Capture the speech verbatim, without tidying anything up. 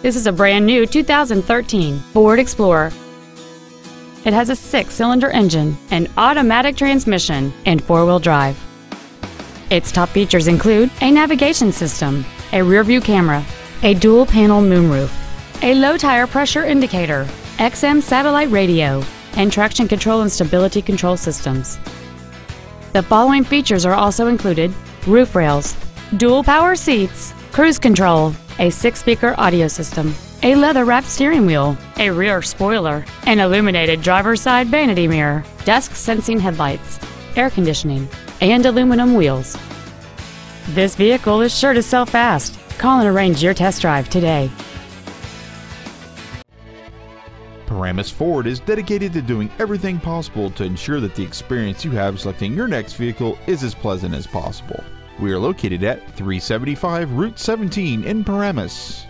This is a brand new two thousand thirteen Ford Explorer. It has a six-cylinder engine, an automatic transmission, and four-wheel drive. Its top features include a navigation system, a rear-view camera, a dual-panel moonroof, a low-tire pressure indicator, X M satellite radio, and traction control and stability control systems. The following features are also included: roof rails, dual power seats, cruise control, a six-speaker audio system, a leather-wrapped steering wheel, a rear spoiler, an illuminated driver's side vanity mirror, dusk-sensing headlights, air conditioning, and aluminum wheels. This vehicle is sure to sell fast. Call and arrange your test drive today. Paramus Ford is dedicated to doing everything possible to ensure that the experience you have selecting your next vehicle is as pleasant as possible. We are located at three seventy-five Route seventeen in Paramus.